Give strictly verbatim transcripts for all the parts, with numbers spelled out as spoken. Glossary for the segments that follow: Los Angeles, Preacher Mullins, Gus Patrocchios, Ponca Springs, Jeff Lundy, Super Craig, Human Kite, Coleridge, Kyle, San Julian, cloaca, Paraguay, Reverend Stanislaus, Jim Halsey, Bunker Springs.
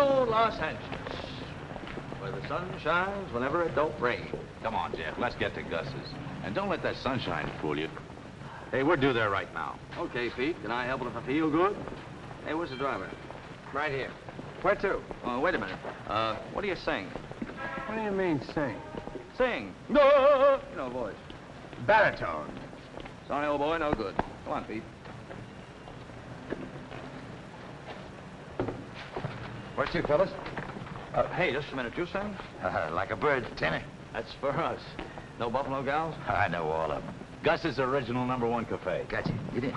good old Los Angeles, where the sun shines whenever it don't rain. Come on, Jeff, let's get to Gus's. And don't let that sunshine fool you. Hey, we're due there right now. Okay, Pete, can I help it if I feel good? Hey, where's the driver? Right here. Where to? Oh, wait a minute. Uh, what do you sing? What do you mean, sing? Sing. No! You know, voice. Baritone. Sorry, old boy, no good. Come on, Pete. Where to, fellas? Uh, hey, just a minute. You sing? Uh, like a bird, tenor. That's for us. No Buffalo Gals? I know all of them. Gus's original number one cafe. Gotcha. Get in.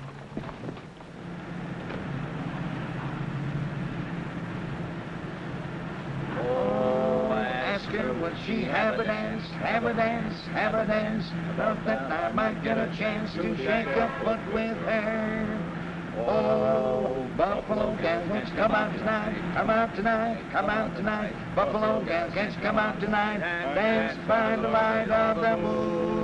Would she have a dance, have a dance, have a dance? About that I might get a chance to shake a foot with her. Oh, Buffalo Gal, won't you come out tonight? Come out tonight, come out tonight. Buffalo Gal, can't you come out tonight? Dance by the light of the moon.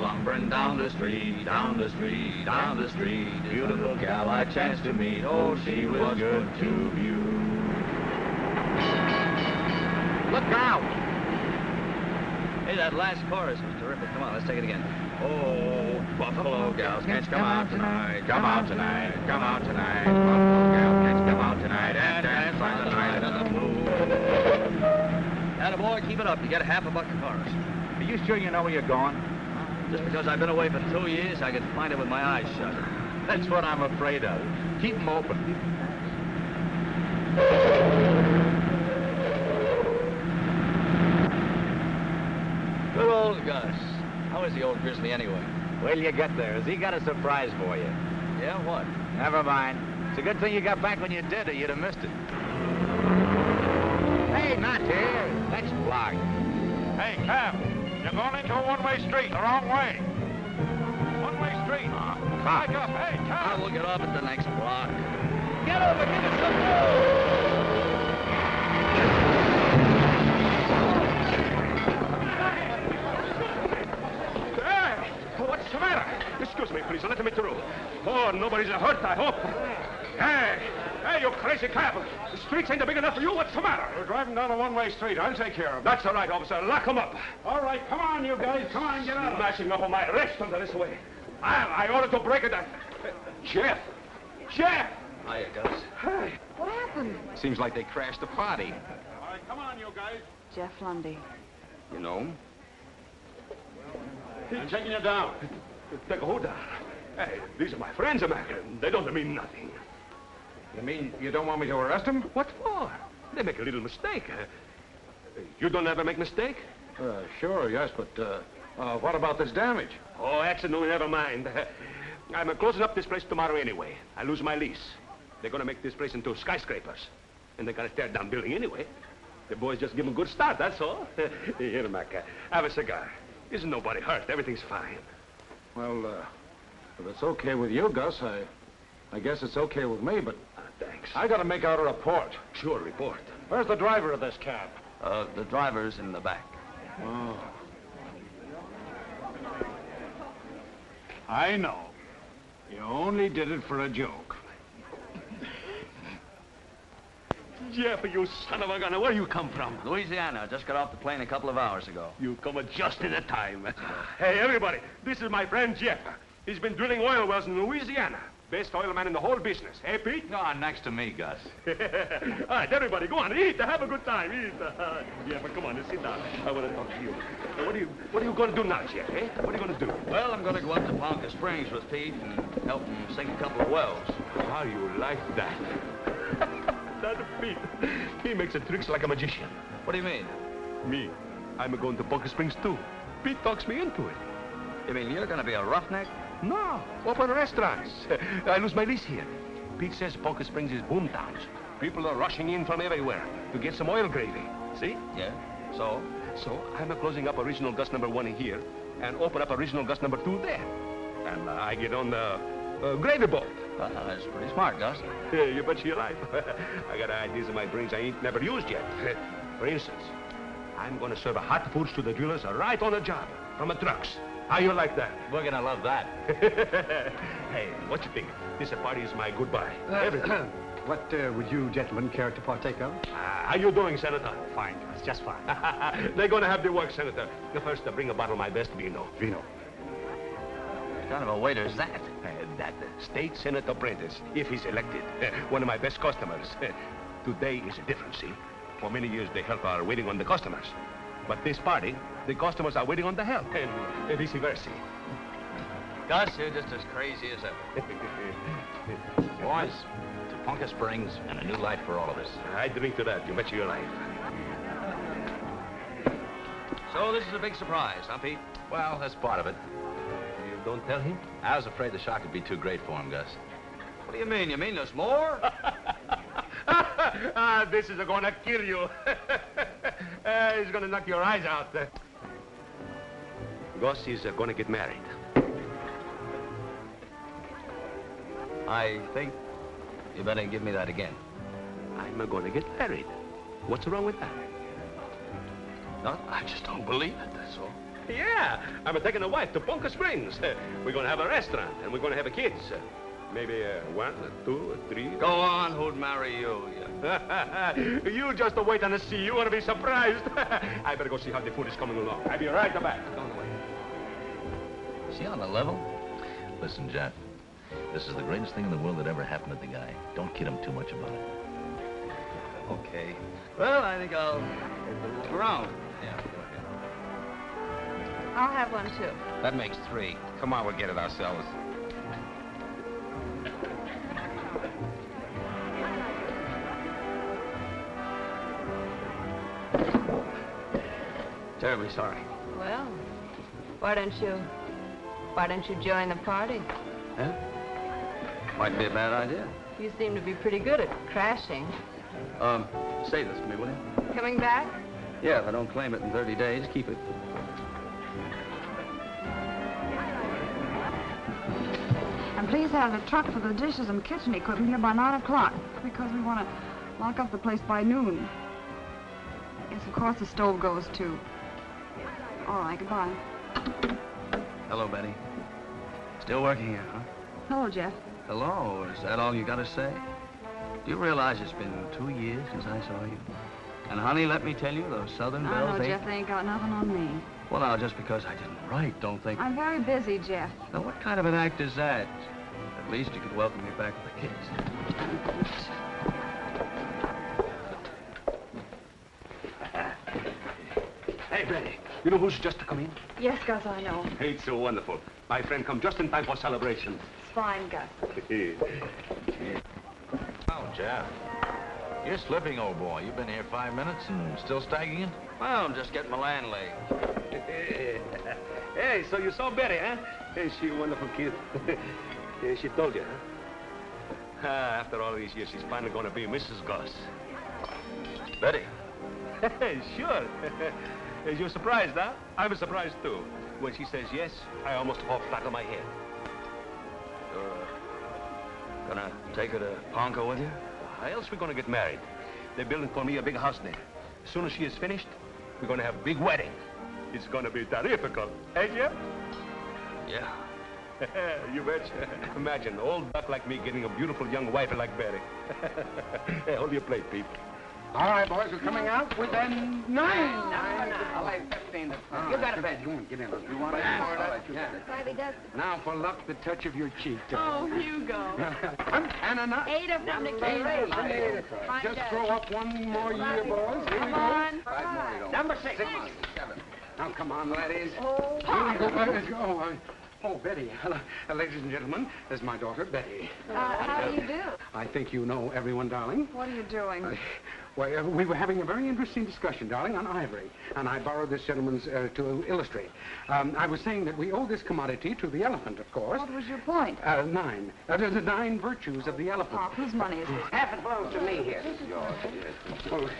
Lumbering down the street, down the street, down the street. Beautiful gal I chanced to meet. Oh, she was good to view. Look out! Hey, that last chorus was terrific. Come on, let's take it again. Oh, Buffalo gals, can't you come out tonight? Come out tonight, come out tonight. Buffalo gals, can't you come out tonight? And dance by the light of the moon. Atta boy, keep it up. You get a half a buck a chorus. Are you sure you know where you're going? Just because I've been away for two years, I can find it with my eyes shut. That's what I'm afraid of. Keep them open. Good old Gus. How is the old grizzly anyway? Well, you get there. Has he got a surprise for you? Yeah, what? Never mind. It's a good thing you got back when you did, or you'd have missed it. Hey, not here. That's blocked. Hey, Cap. You're going into a one-way street, the wrong way. One-way street. Uh, Back up, hey, Tom. We'll get off at the next block. Get over, give us some room. Hey, what's the matter? Excuse me, please, let me through. Oh, nobody's hurt, I hope. Hey, hey, you crazy cab. The streets ain't big enough for you. What's the matter? We're driving down a one-way street. I'll take care of it. That's all right, officer. Lock them up. All right, come on, you guys. Come on, get out. Smashing up on my wrist under this way. I, I ordered to break it down. Jeff. Jeff. Hiya, Gus. Hey. What happened? Seems like they crashed the party. All right, come on, you guys. Jeff Lundy. You know him? I'm taking you down. Take a hold down. Hey, these are my friends, American. They don't mean nothing. You mean you don't want me to arrest them? What for? They make a little mistake. Uh, you don't ever make mistake? Uh, sure, yes, but uh, uh, what about this damage? Oh, accidentally, never mind. I'm uh, closing up this place tomorrow anyway. I lose my lease. They're going to make this place into skyscrapers. And they're going to tear down building anyway. The boys just give them a good start, that's all. Here, Mac, uh, have a cigar. Isn't nobody hurt? Everything's fine. Well, uh, if it's okay with you, Gus, I, I guess it's okay with me, but... Uh, thanks. I gotta make out a report. Sure, report. Where's the driver of this cab? Uh, the driver's in the back. Oh. I know. You only did it for a joke. Jeff, you son of a gun, where you come from? Louisiana. I just got off the plane a couple of hours ago. You come just in a time. Hey, everybody, this is my friend Jeff. He's been drilling oil wells in Louisiana. Best oil man in the whole business. Hey, Pete? No, next to me, Gus. All right, everybody, go on, eat. Have a good time, eat. Uh, Jeff, come on, sit down. I want to talk to you. What are you, what are you going to do now, Jeff, eh? What are you going to do? Well, I'm going to go up to Ponca Springs with Pete and help him sink a couple of wells. How you like that? Pete. He makes a tricks like a magician. What do you mean? Me. I'm going to Bunker Springs, too. Pete talks me into it. You mean you're going to be a roughneck? No. Open restaurants. I lose my lease here. Pete says Bunker Springs is boom towns. People are rushing in from everywhere to get some oil gravy. See? Yeah. So? So I'm closing up original Gus number one here and open up original Gus number two there. And uh, I get on the... Uh, gravy boat. Uh, that's pretty smart, Gus. Yeah, you bet your life. I got ideas in my brains I ain't never used yet. For instance, I'm going to serve hot foods to the drillers right on the job. from the trucks. How you like that? We're gonna love that. Hey, what you think? This party is my goodbye. Uh, Everything. What uh, would you gentlemen care to partake of? Uh, how you doing, Senator? Oh, fine, guys, just fine. They're gonna have the work, Senator. First, uh, bring a bottle of my best vino. Vino. What kind of a waiter's that? Uh, that uh, State Senator Prentice, if he's elected. Uh, one of my best customers. Uh, today is a difference, see? For many years, the help are waiting on the customers. But this party, the customers are waiting on the help, and uh, vice versa. Gus, you're just as crazy as ever. Boys, to Ponca Springs and a new life for all of us. I drink to that. You bet your life. So this is a big surprise, huh, Pete? Well, that's part of it. You don't tell him? I was afraid the shock would be too great for him, Gus. What do you mean? You mean there's more? Ah, this is going to kill you. Uh, he's going to knock your eyes out. Gus is uh, going to get married. I think you better give me that again. I'm uh, going to get married. What's wrong with that? No, I just don't believe it, that's all. Yeah, I'm uh, taking a wife to Bunker Springs. Uh, we're going to have a restaurant, and we're going to have a kids. Uh, Maybe uh, one, two, three. Go on, who'd marry you? Yeah. You just wait and see. You want to be surprised. I better go see how the food is coming along. I'll be right back. Don't wait. Is he on the level? Listen, Jeff, this is the greatest thing in the world that ever happened to the guy. Don't kid him too much about it. Okay. Well, I think I'll look around. Yeah, go ahead. I'll have one, too. That makes three. Come on, we'll get it ourselves. Terribly sorry. Well, why don't you, why don't you join the party? Huh? Might be a bad idea. You seem to be pretty good at crashing. Um, say this to me, will you? Coming back? Yeah, if I don't claim it in thirty days, keep it. And please have a truck for the dishes and kitchen equipment here by nine o'clock, because we want to lock up the place by noon. Yes, of course the stove goes, too. All right, goodbye. Hello, Betty. Still working here, huh? Hello, Jeff. Hello. Is that all you got to say? Do you realize it's been two years since I saw you? And, honey, let me tell you, those Southern bells... I know, Jeff, they ain't got nothing on me. Well, now, just because I didn't write, don't think... I'm very busy, Jeff. Now, what kind of an act is that? At least you could welcome me back with the kids. Hey, Betty. You know who's just to come in? Yes, Gus, I know. Hey, it's so wonderful. My friend come just in time for celebration. It's fine, Gus. Oh, Jeff. You're slipping, old boy. You've been here five minutes and still staggering it? Well, I'm just getting my land laid. Hey, so you saw Betty, huh? Hey, she a wonderful kid. Yeah, she told you, huh? Uh, after all these years, she's finally going to be Missus Gus. Betty. Sure. You're surprised, huh? I'm surprised, too. When she says yes, I almost fall flat on my head. Uh, gonna take her to Ponca with you? How else we gonna get married? They're building for me a big house there. As soon as she is finished, we're gonna have a big wedding. It's gonna be terrifical, eh, Jeff? Yeah. You betcha. Imagine, an old duck like me getting a beautiful young wife like Betty. Hey, hold your plate, Pete. All right, boys, we're coming out with a nine. Nine, nine, nine. fifteen to five. You got a bet. You want to get in. You want to get in. Yeah. Now, for luck, the touch of your cheek. Oh, Hugo. And a nine. Eight of them. Just throw up one more year, boys. Here we go. Five more. Number six. Six. Seven. Now, come on, ladies. Oh, let's go. Oh, Betty. Hello. Ladies and gentlemen, there's my daughter, Betty. Uh, how do you do? I think you know everyone, darling. What are you doing? Uh, well, uh, we were having a very interesting discussion, darling, on ivory. And I borrowed this gentleman's uh, to illustrate. Um, I was saying that we owe this commodity to the elephant, of course. What was your point? Uh, nine. Uh, the nine virtues of the elephant. Oh, whose money is this? Half it belongs to me here. Yours, yes. Oh,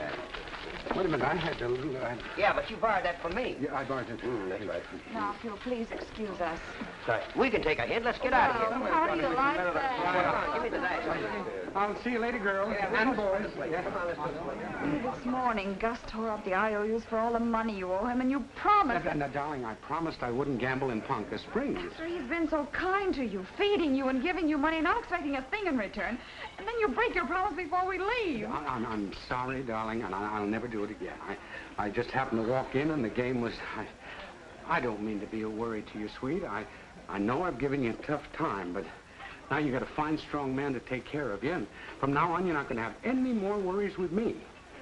wait a minute, I had a little... Uh, yeah, but you borrowed that from me. Yeah, I borrowed it. Mm, that's right. Now, if you'll please excuse us. Sorry. We can take a hit. Let's get oh, out of here. How do you like that? Give me the knife. I'll see you later, girls yeah, and boys. Yeah. This morning, Gus tore up the I O Us for all the money you owe him, and you promised... Now, now, darling, I promised I wouldn't gamble in Ponca Springs. After he's been so kind to you, feeding you and giving you money, not expecting a thing in return, and then you break your promise before we leave. I, I'm, I'm sorry, darling, and I, I'll never do it again. I, I just happened to walk in, and the game was... I, I don't mean to be a worry to you, sweet. I, I know I've given you a tough time, but now you've got a fine, strong man to take care of you. And from now on, you're not going to have any more worries with me.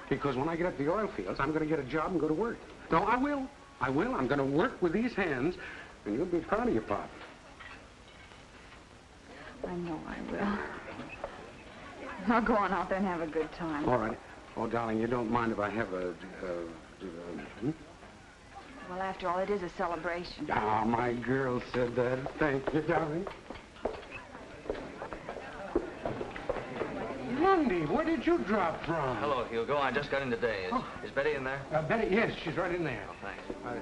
Because when I get up to the oil fields, I'm going to get a job and go to work. No, I will. I will. I'm going to work with these hands, and you'll be proud of your pop. I know I will. Now go on out there and have a good time. All right. Oh, darling, you don't mind if I have a... Uh, uh, hmm? Well, after all, it is a celebration. Ah, my girl said that. Thank you, darling. Lundy, where did you drop from? Hello, Hugo. I just got in today. Is, oh. is Betty in there? Uh, Betty, yes, she's right in there. Oh, thanks. Uh,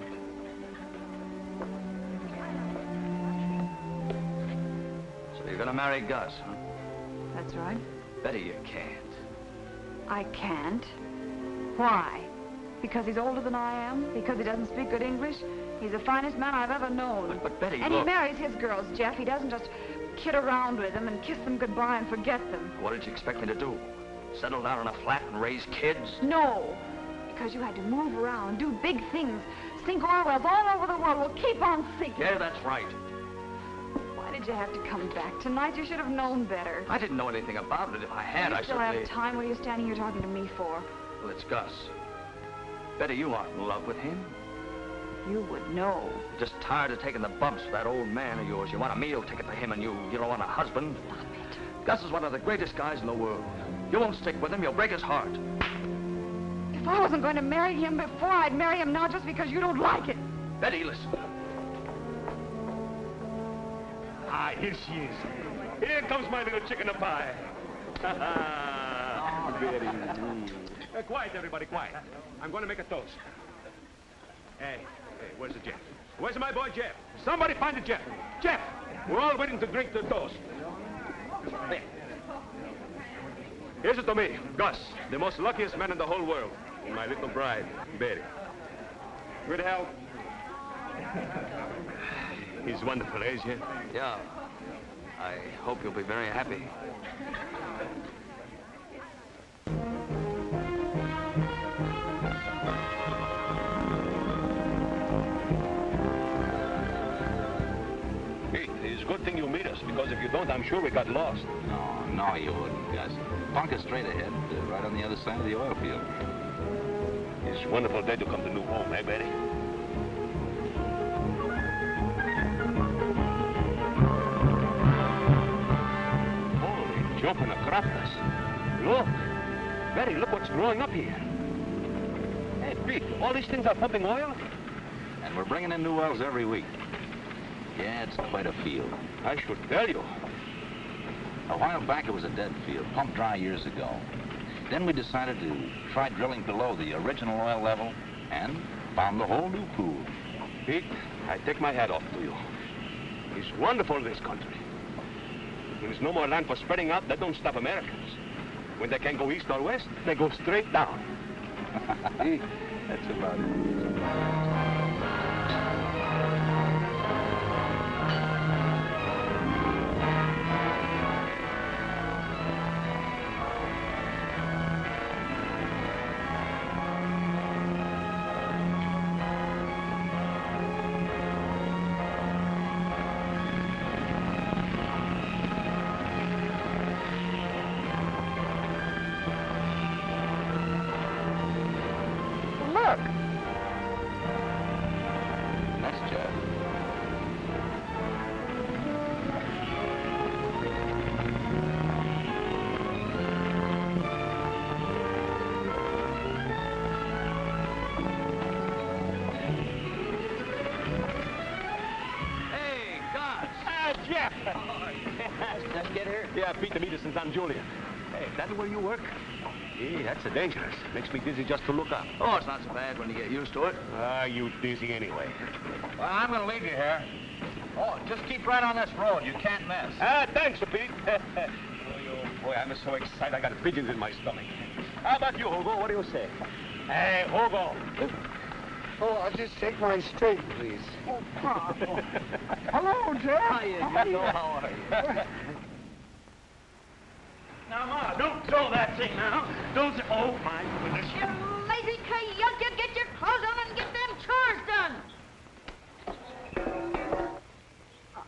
so you're going to marry Gus, huh? That's right. Betty, you can't. I can't? Why? Because he's older than I am? Because he doesn't speak good English? He's the finest man I've ever known. But, but Betty, And look. He marries his girls, Jeff. He doesn't just kid around with them and kiss them goodbye and forget them. What did you expect me to do? Settle down in a flat and raise kids? No, because you had to move around, do big things, sink oil wells all over the world. We'll keep on sinking. Yeah, that's right. Why did you have to come back tonight? You should have known better. I didn't know anything about it. If I had, you I still certainly... have time. What are you standing here talking to me for? Well, it's Gus. Betty, you aren't in love with him. You would know. You're just tired of taking the bumps for that old man of yours. You want a meal ticket for him and you, you don't want a husband. Stop it. Gus is one of the greatest guys in the world. You won't stick with him, you'll break his heart. If I wasn't going to marry him before, I'd marry him now just because you don't like it. Betty, listen. Ah, here she is. Here comes my little chicken of pie. Ha ha. Betty. Uh, quiet, everybody, quiet. I'm going to make a toast. Hey, hey, where's the Jeff? Where's my boy Jeff? Somebody find the Jeff. Jeff, we're all waiting to drink the toast. Hey. Here's it to me, Gus, the most luckiest man in the whole world. And my little bride, Betty. Good health. He's wonderful, is he? Yeah. I hope you'll be very happy. Good thing you meet us, because if you don't, I'm sure we got lost. No, no, you wouldn't, Gus. Bunker straight ahead, uh, right on the other side of the oil field. It's a wonderful day to come to new home, eh, Betty? Holy jumping acropolis. Look, Betty, look what's growing up here. Hey, Pete, all these things are pumping oil? And we're bringing in new wells every week. Yeah, it's quite a field. I should tell you. A while back, it was a dead field, pumped dry years ago. Then we decided to try drilling below the original oil level and found the whole new pool. Pete, I take my hat off to you. It's wonderful, this country. There's no more land for spreading out. That don't stop Americans. When they can't go east or west, they go straight down. That's about it. Pete, to meet us in San Julian. Hey, is that where you work? Gee, that's dangerous. Makes me dizzy just to look up. Oh, it's not so bad when you get used to it. Ah, uh, you dizzy anyway. Well, I'm going to leave you here. Oh, just keep right on this road. You can't miss. Ah, thanks, Pete. Boy, I'm so excited. I got pigeons in my stomach. How about you, Hugo? What do you say? Hey, Hugo. Oh, I'll just take mine straight, please. Oh, Pa. Oh. Hello, Jack. Hiya, how are you? Now, Ma, don't throw that thing now. Don't throw... Oh, my goodness. You lazy cayuga, get your clothes on and get them chores done.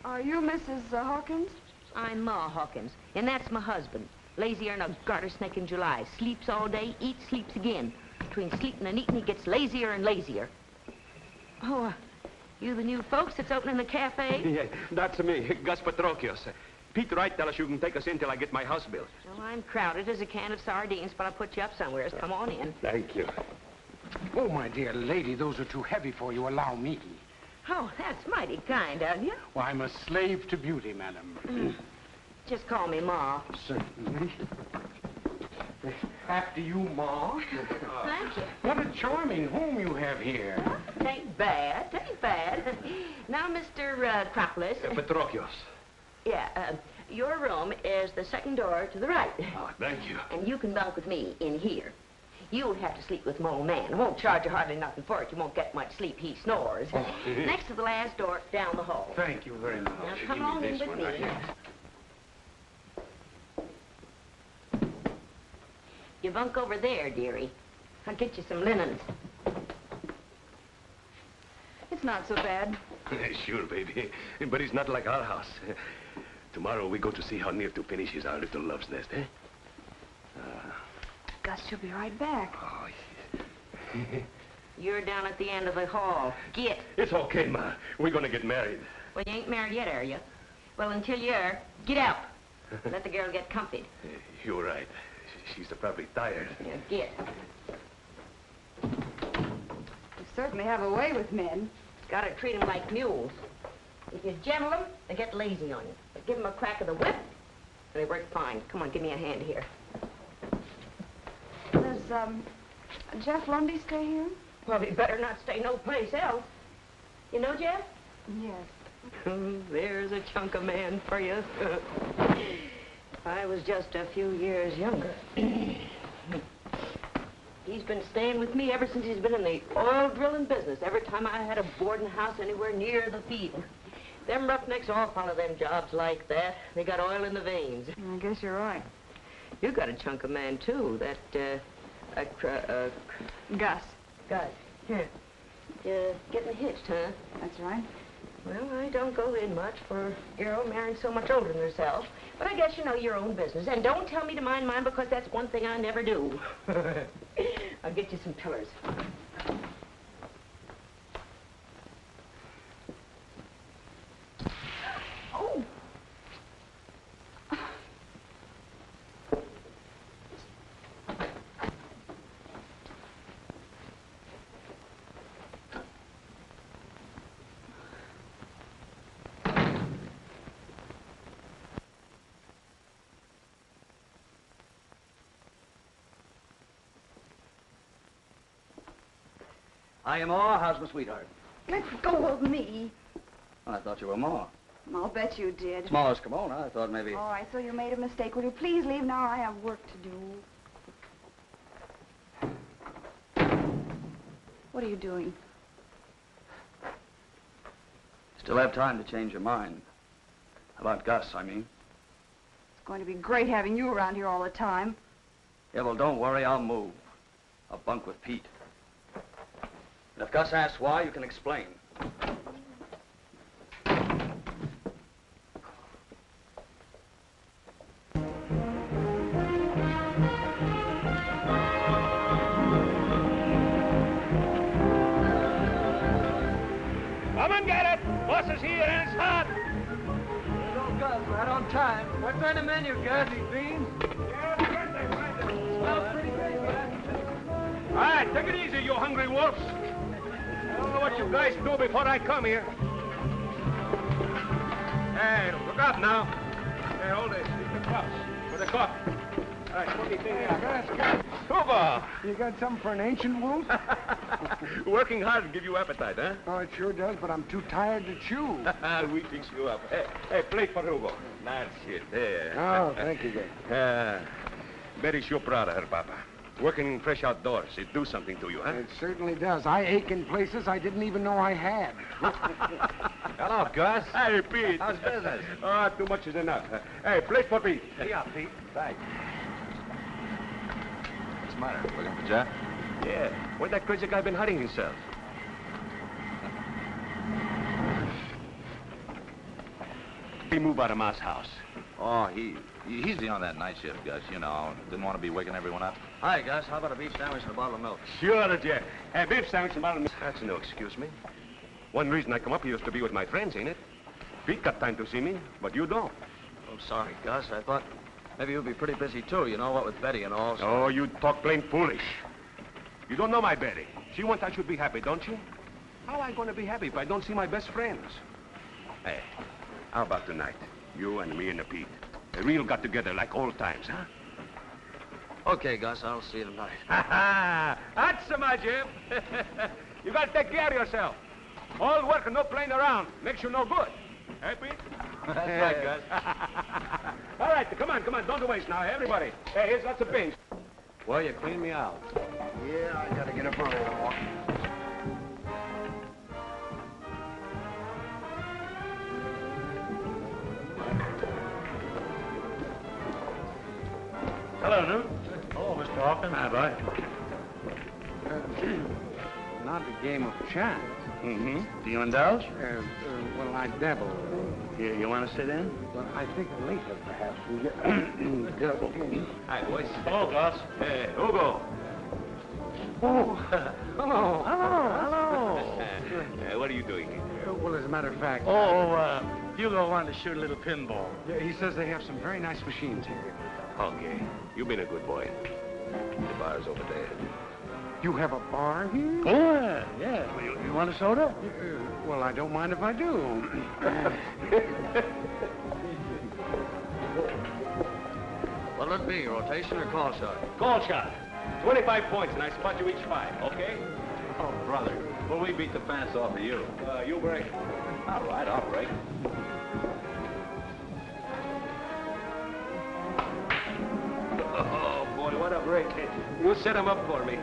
Are you Missus Uh, Hawkins? I'm Ma Hawkins, and that's my husband. Lazier than a garter snake in July. Sleeps all day, eats, sleeps again. Between sleeping and eating, he gets lazier and lazier. Oh, uh, you the new folks that's opening the cafe? Yeah, that's me, Gus Patrocchios. Pete Wright tell us you can take us in till I get my house bill. Well, I'm crowded as a can of sardines, but I'll put you up somewhere. Come on in. Thank you. Oh, my dear lady, those are too heavy for you. Allow me. Oh, that's mighty kind of you. Well, I'm a slave to beauty, madam. Mm. Just call me Ma. Certainly. After you, Ma. Thank you. What a charming home you have here. Well, ain't bad, ain't bad. Now, Mister Uh, Kropolis. Uh, Patrocchios. Yeah, uh, your room is the second door to the right. Oh, thank you. And you can bunk with me in here. You'll have to sleep with my old man. I won't charge you hardly nothing for it. You won't get much sleep. He snores. Oh, next to the last door, down the hall. Thank you very much. Now, come on in with me. You bunk over there, dearie. I'll get you some linens. It's not so bad. Sure, baby. But it's not like our house. Tomorrow we go to see how near to finishes our little love's nest, eh? Uh, Gus, you'll be right back. Oh, yeah. You're down at the end of the hall. Get. It's okay, Ma. We're gonna get married. Well, you ain't married yet, are you? Well, until you are, get out. Let the girl get comfy. You're right. She's probably tired. Yeah, get. You certainly have a way with men. Gotta treat them like mules. If you gentle them, they get lazy on you. But give them a crack of the whip, and they work fine. Come on, give me a hand here. Does, um, Jeff Lundy stay here? Well, he better not stay no place else. You know Jeff? Yes. There's a chunk of man for you. I was just a few years younger. He's been staying with me ever since he's been in the oil drilling business. Every time I had a boarding house anywhere near the field. Them roughnecks all follow them jobs like that. They got oil in the veins. I guess you're right. You got a chunk of man, too. That, uh, uh, cr uh cr Gus. Gus. Here. Uh, getting hitched, huh? That's right. Well, I don't go in much for a girl marrying so much older than herself. But I guess you know your own business. And don't tell me to mind mine, because that's one thing I never do. I'll get you some pillars. Oh! I am Ma. How's my sweetheart? Let's go of me. I thought you were Ma. I'll bet you did. It's Ma's Kimona. I thought maybe... All right, so you made a mistake. Will you please leave now? I have work to do. What are you doing? Still have time to change your mind. About Gus, I mean. It's going to be great having you around here all the time. Yeah, well, don't worry. I'll move. I'll bunk with Pete. And if Gus asks why, you can explain. Come and get it! Boss is here and it's hot! There goes Gus, right on time. What's on the menu, Gus? These beans? Yeah, it's birthday, right? Smells pretty great, man. All right, take it easy, you hungry wolves. I don't know what you guys do before I come here. Hey, look up now. Hey, hold it. Keep the cups. For the cup. All right, put it in there. Hugo! You got something for an ancient wolf? Working hard will give you appetite, huh? Oh, it sure does, but I'm too tired to chew. We fix you up. Hey, hey, plate for Hugo. Nice shit. There. Oh, thank you, Dad. Uh, Betty's sure proud of her, Papa. Working fresh outdoors, it do something to you, huh? It certainly does. I ache in places I didn't even know I had. Hello, Gus. Hey, Pete. How's business? Oh, too much is enough. Hey, plate for Pete. Yeah, Pete. Thanks. What's the matter? Looking for Jack? Yeah. Where'd that crazy guy been hiding himself? He moved out of Ma's house. Oh, he... He's the on that night shift, Gus, you know. Didn't want to be waking everyone up. Hi, Gus. How about a beef sandwich and a bottle of milk? Sure, Jack. Hey, beef sandwich and a bottle of milk. That's no excuse me. One reason I come up here is to be with my friends, ain't it? Pete got time to see me, but you don't. I'm sorry, Gus. I thought maybe you'd be pretty busy, too, you know, what with Betty and all. So. Oh, you talk plain foolish. You don't know my Betty. She wants I should be happy, don't you? How am I going to be happy if I don't see my best friends? Hey, how about tonight? You and me and the Pete. The real got together like old times, huh? Okay, Gus, I'll see you tonight. Ha-ha! That's so much, Jim. You gotta take care of yourself. All work and no playing around makes you no good. Hey, Pete? That's right, Gus. All right, come on, come on. Don't do waste now, everybody. Hey, here's lots of beans. Well, you cleaned me out. Yeah, I gotta get up early tomorrow. Hello, Newt. Hello, Mister Hawkins. How about you? Uh, not a game of chance. Mm-hmm. Do you indulge? Uh, uh, well, I dabble. You, you want to sit in? Well, I think later, perhaps. We get... Hi, boys. Hello, Gus. Hey, Hugo. Oh, hello. Hello. Hello. Hello. Uh, what are you doing here? Uh, well, as a matter of fact... Oh, uh, Hugo wanted to shoot a little pinball. Yeah, he says they have some very nice machines here. Okay. You've been a good boy. The bar's over there. You have a bar here? Oh, yeah. yeah. Well, you, you want a soda? Uh, well, I don't mind if I do. What'll it be, rotation or call shot? Call shot. twenty-five points, and I spot you each five, okay? Oh, brother. Well, we beat the pants off of you. Uh, you break. All right, I'll break. Oh, boy, what a break. You set him up for me.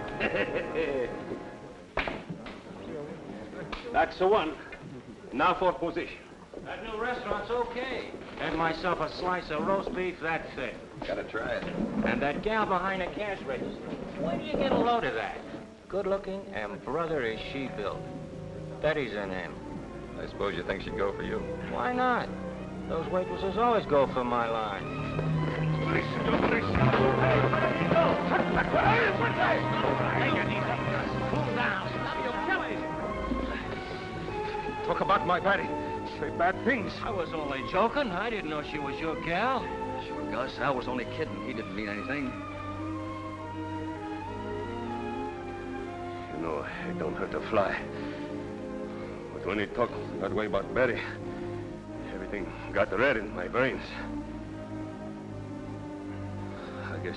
That's the one. Now for position. That new restaurant's okay. Had myself a slice of roast beef, that's it. Gotta try it. And that gal behind the cash register. Where do you get a load of that? Good looking, and brother is she built. Betty's her name. I suppose you think she'd go for you. Why not? Those waitresses always go for my line. Police, police. Hey, where did you go? Hey, where did you go? Hey, you need help, Gus. Cool down. Stop your killing. Talk about my Betty. Say bad things. I was only joking. I didn't know she was your gal. Sure, Gus. I was only kidding. He didn't mean anything. You know, it don't hurt to fly. But when he talked that way about Betty, everything got red in my brains. I guess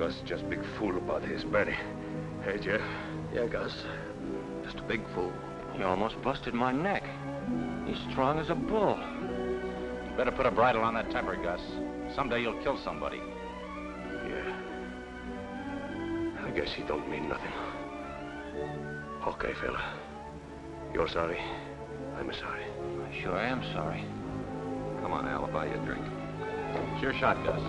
Gus is just a big fool about his Betty. Hey, Jeff? Yeah, Gus. Just a big fool. He almost busted my neck. He's strong as a bull. You better put a bridle on that temper, Gus. Someday you'll kill somebody. Yeah. I guess he don't mean nothing. Okay, fella. You're sorry. I'm sorry. I sure am sorry. Come on, Al, I'll buy you a drink. It's your shot, Gus.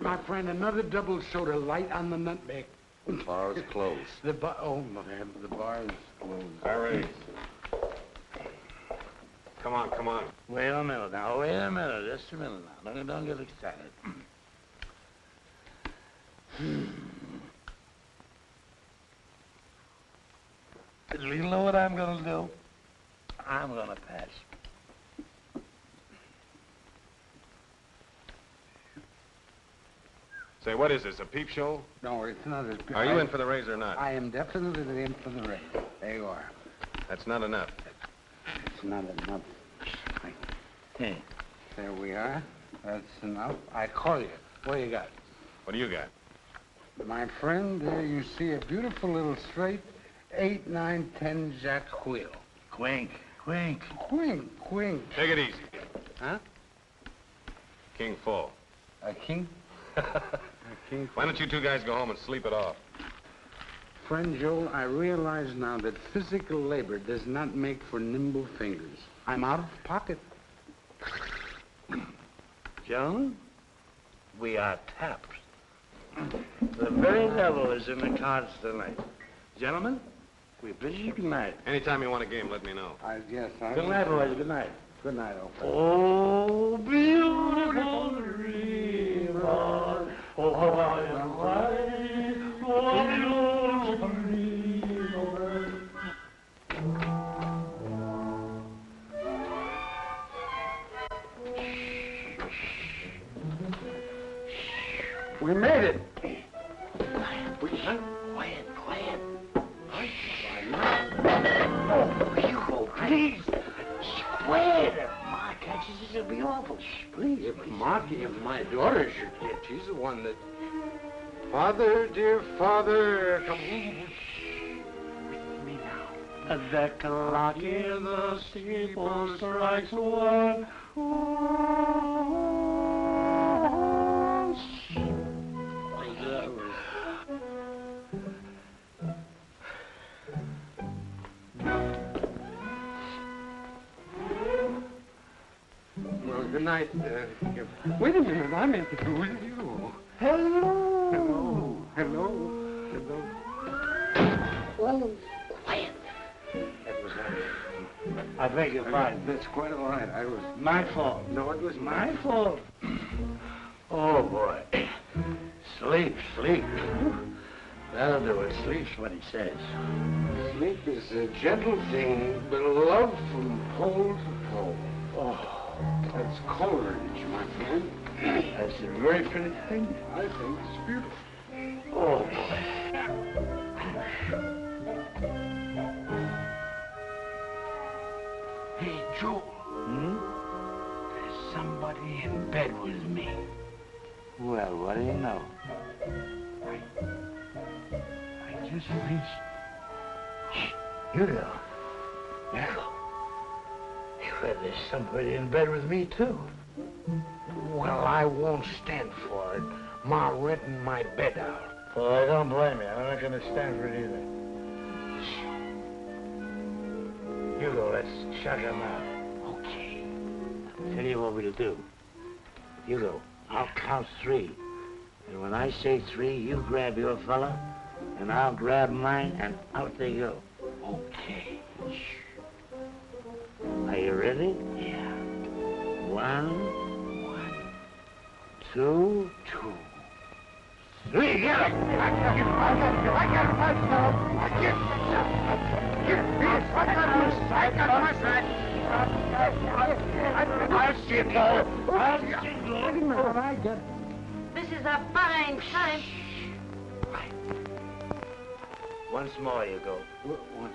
My friend, another double soda light on the nutmeg. The bar is closed. The bar, oh, my God, the bar is closed. All right. Come on, come on. Wait a minute now, wait a minute, just a minute now. Don't, don't get excited. Hmm. You know what I'm gonna do? I'm gonna pass. Say, what is this, a peep show? No, it's not a peep show. Are you in for the raise or not? I am definitely in for the raise. There you are. That's not enough. That's not enough. Hey. There we are. That's enough. I call you. What do you got? What do you got? My friend, there you see a beautiful little straight eight, nine, ten jack wheel. Quink, quink. Quink, quink. Take it easy. Huh? King fall. A king? A king fall. Why don't you two guys go home and sleep it off? Friend Joel, I realize now that physical labor does not make for nimble fingers. I'm out of pocket. Joan, we are tapped. The very devil is in the cards tonight. Gentlemen, we bid you good night. Anytime you want a game, let me know. I guess I... Good night, boys. Good night. Good night, old friend. Oh, beautiful river. Oh, Hawaiian white. Oh, beautiful river. We made it. Quiet, quiet, quiet. Oh, Hugo, please. Swear. Ma catches us, it'll be awful. Please. If Marky, if my daughter should get, she's the one that. Father, dear father, come with me now. The clock in the steeple strikes one. Good night. Uh, wait a minute, I meant to do with you. Hello. Hello. Hello. Hello. Well, quiet. That was all right. I beg your pardon. That's quite all right. I was... My fault. No, it was my fault. Oh, boy. Sleep, sleep. That'll do it. Sleep's what he says. Sleep is a gentle thing, but love from pole to pole. Oh. That's Coleridge, my friend. That's a very pretty thing. I think it's beautiful. Oh, boy. Hey, Joel. Hmm? There's somebody in bed with me. Well, what do you know? I... I just reached... Shh. You know. There. Well, there's somebody in bed with me, too. Well, I won't stand for it. Ma rented my bed out. Well, I don't blame you. I'm not going to stand for it either. Hugo, let's shut him out. Okay. I'll tell you what we'll do. Hugo, I'll count three. And when I say three, you grab your fella, and I'll grab mine, and out they go. Okay. Are you ready? Yeah. One, one, two, two, three. Get it! I got you! I got you! I got myself! I got myself! I got myself! I got myself! I'll see you go! I'll see you go! Wait a minute, I got it. This is a fine time. Right. Once more, you go. Once.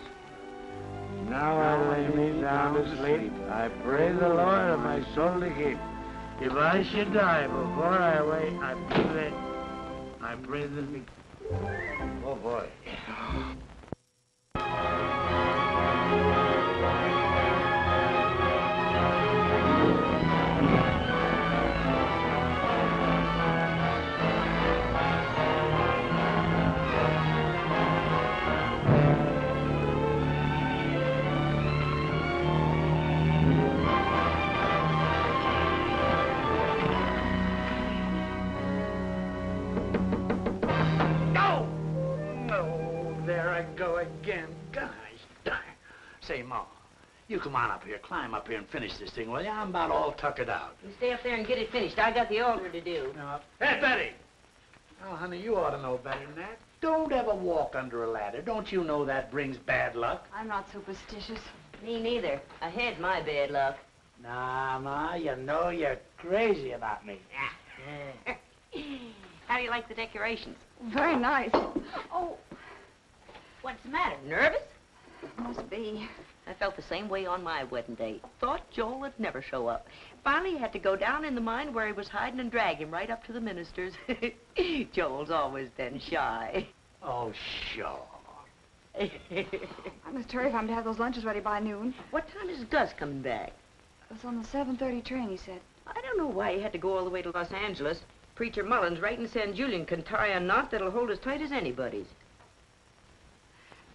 Now I lay me down to sleep. I pray the Lord of my soul to keep. If I should die before I wake, I pray that... I pray that... Me. Oh, boy. Say, Ma, you come on up here, climb up here and finish this thing, will you? I'm about all tuckered out. You stay up there and get it finished. I got the altar to do. No. Hey, Betty! Oh, honey, you ought to know better than that. Don't ever walk under a ladder. Don't you know that brings bad luck? I'm not superstitious. Me neither. I had my bad luck. Nah, Ma, you know you're crazy about me. How do you like the decorations? Very nice. Oh, what's the matter? Nervous? It must be. I felt the same way on my wedding day. Thought Joel would never show up. Finally had to go down in the mine where he was hiding and drag him right up to the ministers. Joel's always been shy. Oh, sure. I must hurry if I'm to have those lunches ready by noon. What time is Gus coming back? It's on the seven thirty train, he said. I don't know why he had to go all the way to Los Angeles. Preacher Mullins right in San Julian can tie a knot that'll hold as tight as anybody's.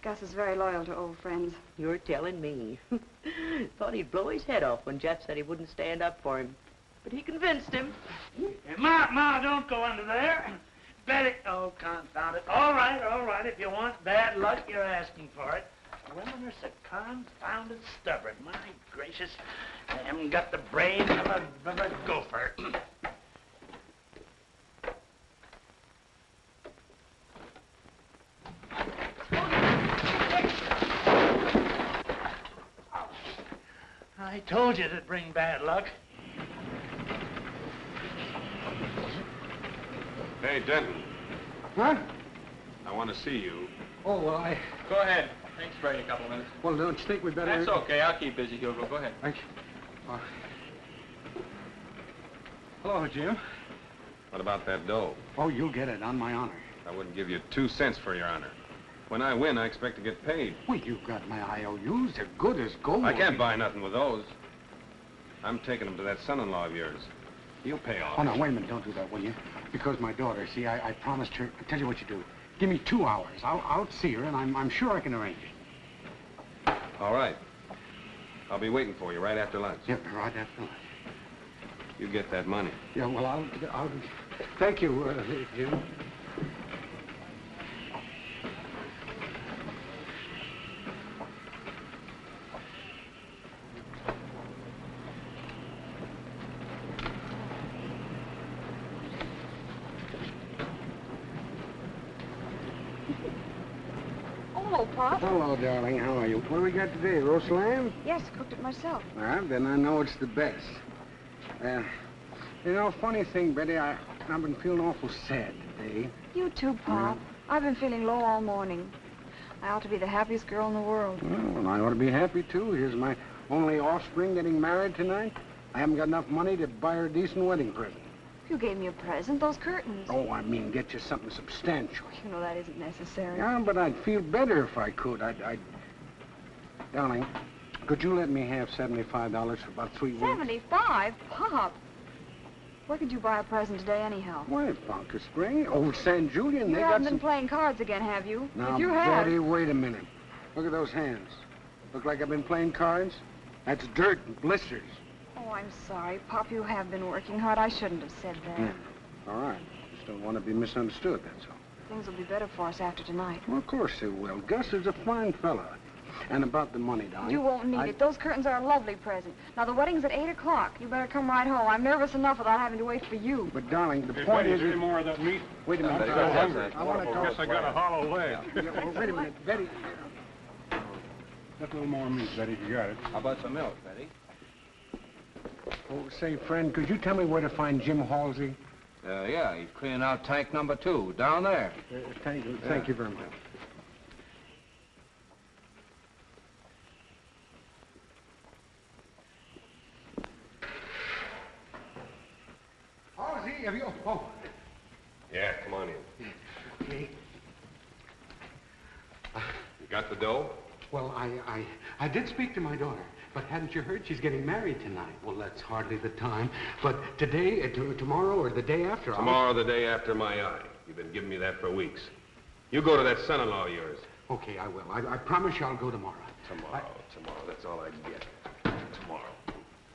Gus is very loyal to old friends. You're telling me. Thought he'd blow his head off when Jeff said he wouldn't stand up for him. But he convinced him. Hey, Ma, Ma, don't go under there. Betty, oh, confound it. All right, all right. If you want bad luck, you're asking for it. Women are so confounded stubborn. My gracious, I haven't got the brains of a, of a gopher. I told you it'd bring bad luck. Hey, Denton. What? I want to see you. Oh, well, I... Go ahead. Thanks, Brady, a couple of minutes. Well, don't you think we'd better... That's okay. I'll keep busy, Hugo. Go ahead. Thank you. Oh. Hello, Jim. What about that dough? Oh, you'll get it, on my honor. I wouldn't give you two cents for your honor. When I win, I expect to get paid. Well, you've got my I O Us. They're good as gold. I can't buy nothing with those. I'm taking them to that son-in-law of yours. He'll pay off. Oh, no, wait a minute. Don't do that, will you? Because my daughter, see, I, I promised her... I'll tell you what you do. Give me two hours. I'll, I'll see her, and I'm, I'm sure I can arrange it. All right. I'll be waiting for you right after lunch. Yeah, right after lunch. You get that money. Yeah, well, I'll... I'll thank you, uh, Jim. Hello, darling. How are you? What do we got today? Roast lamb? Yes, cooked it myself. All right, then I know it's the best. Uh, you know, funny thing, Betty, I, I've been feeling awful sad today. You too, Pop. Uh, I've been feeling low all morning. I ought to be the happiest girl in the world. Well, I ought to be happy, too. Here's my only offspring getting married tonight. I haven't got enough money to buy her a decent wedding present. You gave me a present, those curtains. Oh, I mean, get you something substantial. You know that isn't necessary. Yeah, but I'd feel better if I could. I'd, I'd... Darling, could you let me have seventy-five dollars for about three weeks? seventy-five? Pop! Where could you buy a present today, anyhow? Why, Bunker Springs, old San Julian, you they got You haven't been some... playing cards again, have you? Now, if you have... Betty, wait a minute. Look at those hands. Look like I've been playing cards? That's dirt and blisters. Oh, I'm sorry, Pop. You have been working hard. I shouldn't have said that. Yeah. All right. Just don't want to be misunderstood, that's all. Things will be better for us after tonight. Well, of course they will. Gus is a fine fella. And about the money, darling. You won't need I... it. Those curtains are a lovely present. Now, the wedding's at eight o'clock. You better come right home. I'm nervous enough without having to wait for you. But, darling, the hey, point is... Any more of that meat? Wait a minute. No, I'm hungry. I want to talk. I guess I got a hollow leg. Yeah. Yeah, well, wait a minute, Betty. That's a little more meat, Betty, if you got it. How about some milk, Betty? Oh, say, friend, could you tell me where to find Jim Halsey? Uh, yeah, he's cleaning out tank number two, down there. Uh, thank you. Yeah. Thank you very much. Halsey, have you... Oh. Yeah, come on in. Okay. You got the dough? Well, I, I, I did speak to my daughter. But hadn't you heard she's getting married tonight? Well, that's hardly the time. But today, uh, tomorrow, or the day after... Tomorrow, I'll... the day after my eye. You've been giving me that for weeks. You go to that son-in-law of yours. Okay, I will. I, I promise you I'll go tomorrow. Tomorrow, I... tomorrow. That's all I get. Tomorrow.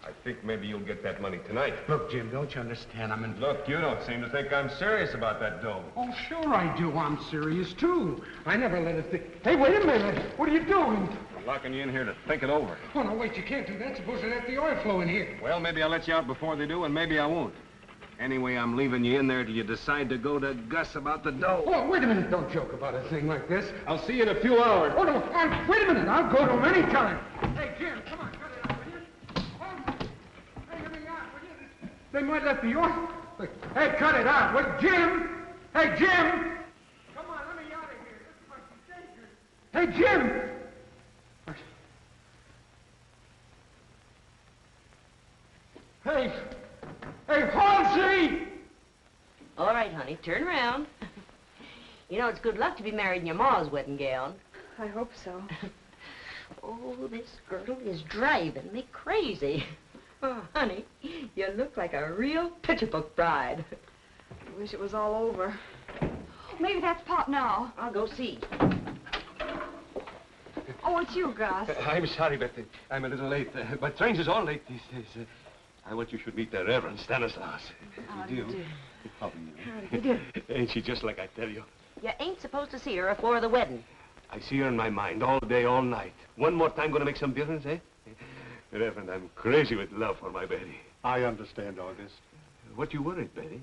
I think maybe you'll get that money tonight. Look, Jim, don't you understand? I'm in... Look, you don't seem to think I'm serious about that dough. Oh, sure I do. I'm serious, too. I never let it think... Hey, wait a minute. What are you doing? Locking you in here to think it over. Oh, no, wait, you can't do that. Supposed to let the oil flow in here. Well, maybe I'll let you out before they do, and maybe I won't. Anyway, I'm leaving you in there till you decide to go to Gus about the dough. Oh, wait a minute. Don't joke about a thing like this. I'll see you in a few hours. Oh, no, I'll, wait a minute. I'll go to him any time. Hey, Jim, come on, cut it out, will you? Oh, hey, let me out, will you? They might let the oil... Hey, cut it out, will you? Jim! Hey, Jim! Come on, let me out of here. This is my danger. Hey, Jim! Hey! Hey, Halsey! All right, honey, turn around. You know, it's good luck to be married in your ma's wedding gown. I hope so. Oh, this girdle is driving me crazy. Oh, honey, you look like a real picture book bride. I wish it was all over. Maybe that's Pop now. I'll go see. Oh, it's you, Gus. Uh, I'm sorry, but uh, I'm a little late. Uh, but trains is all late these days. Uh, I want you should meet the Reverend Stanislaus. How do you do? How do you do? Ain't she just like I tell you? You ain't supposed to see her afore the wedding. I see her in my mind all day, all night. One more time gonna make some difference, eh? Reverend, I'm crazy with love for my Betty. I understand all this. What you worried, Betty?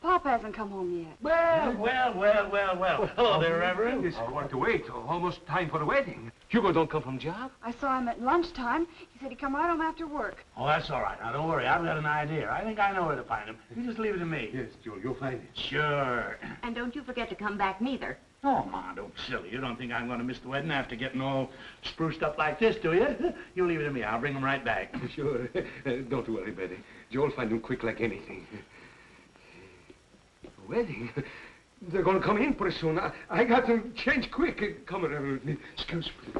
Pop hasn't come home yet. Well, well, well, well, well. Hello there, Reverend. Yes, I want to wait. Almost time for the wedding. Hugo don't come from job? I saw him at lunchtime. He said he'd come right home after work. Oh, that's all right. Now, don't worry. I've got an idea. I think I know where to find him. You just leave it to me. Yes, Joel, you'll find it. Sure. And don't you forget to come back, neither. Oh, Ma, don't silly. You don't think I'm going to miss the wedding after getting all spruced up like this, do you? You leave it to me. I'll bring him right back. Sure. Don't worry, Betty. Joel'll find him quick like anything. Wedding? They're going to come in pretty soon. I, I got to change quick. Come around. Excuse me.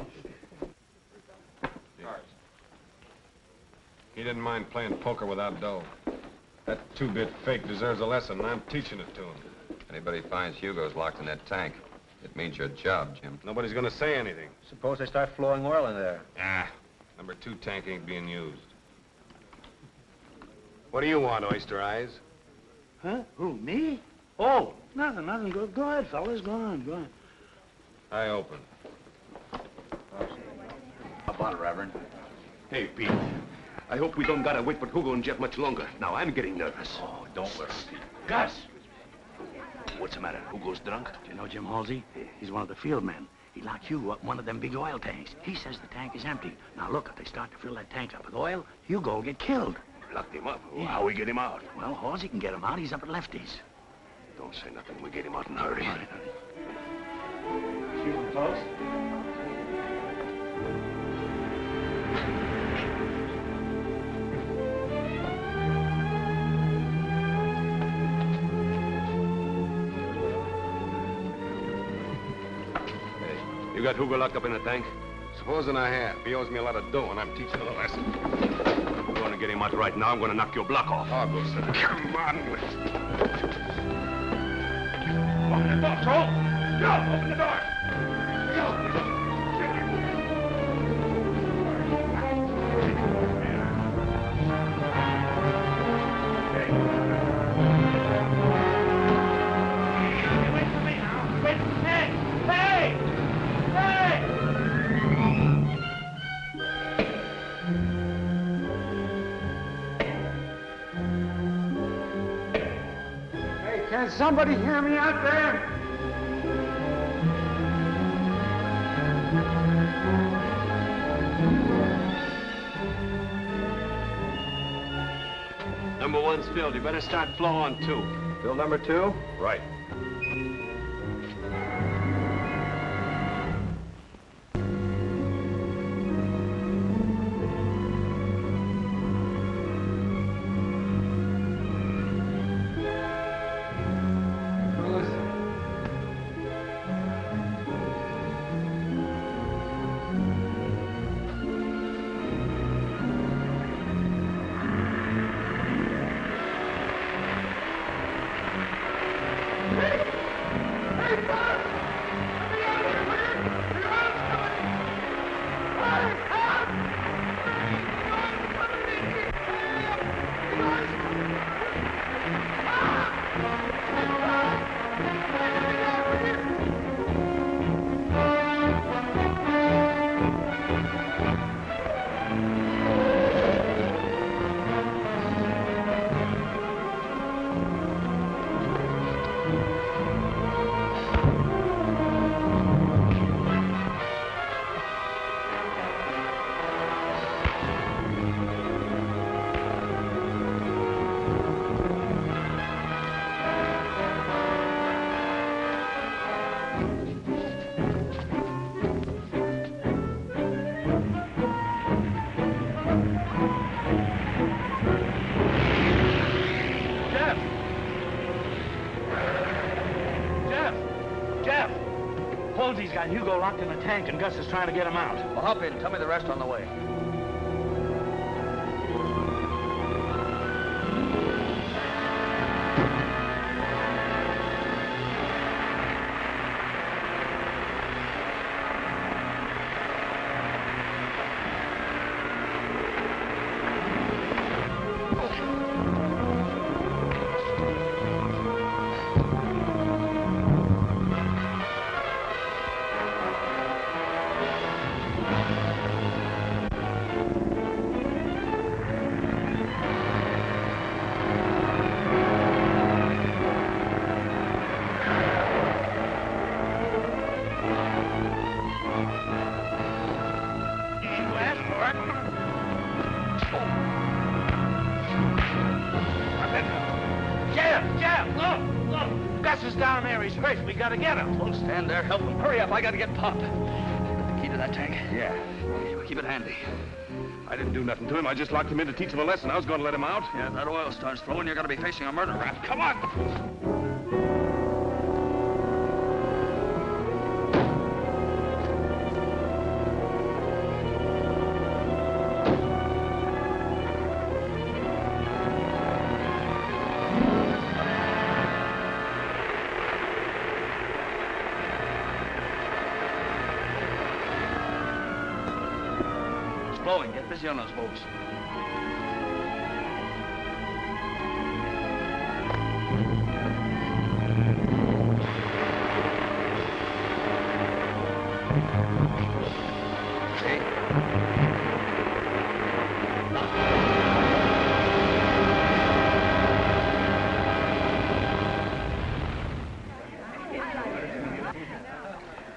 He didn't mind playing poker without dough. That two-bit fake deserves a lesson, and I'm teaching it to him. Anybody finds Hugo's locked in that tank, it means your job, Jim. Nobody's going to say anything. Suppose they start flowing oil in there. Ah, number two tank ain't being used. What do you want, Oyster Eyes? Huh? Who, me? Oh, nothing, nothing. Go, go ahead, fellas. Go on, go on. I open. How about it, Reverend? Hey, Pete. I hope we don't gotta wait for Hugo and Jeff much longer. Now, I'm getting nervous. Oh, don't worry, Pete. Gus! What's the matter? Hugo's drunk? Do you know Jim Halsey? He's one of the field men. He locked Hugo up in one of them big oil tanks. He says the tank is empty. Now, look, if they start to fill that tank up with oil, Hugo will get killed. Locked him up. Yeah. How we get him out? Well, Halsey can get him out. He's up at Lefty's. Don't say nothing. We get him out in a hurry. All right, honey. See you, folks. Hey, you got Hugo locked up in the tank? Supposing I have. He owes me a lot of dough, and I'm teaching him a lesson. I'm going to get him out right now. I'm going to knock your block off. I'll go, sir. Come on, let's... Open the door, Joel! Joel, open the door! Hey, wait for me now. Wait for me. Hey! Hey! Hey! Can somebody hear me out there? Number one's filled. You better start flow on two. Fill number two? Right. and Hugo locked in a tank, and Gus is trying to get him out. Well, hop in. Tell me the rest on the way. We gotta get him. Don't stand there. Help him. Hurry up. I gotta get Pop. Got the key to that tank? Yeah. Keep it handy. I didn't do nothing to him. I just locked him in to teach him a lesson. I was gonna let him out. Yeah, if that oil starts flowing, you're gonna be facing a murder rap. Come on! Busy on those folks.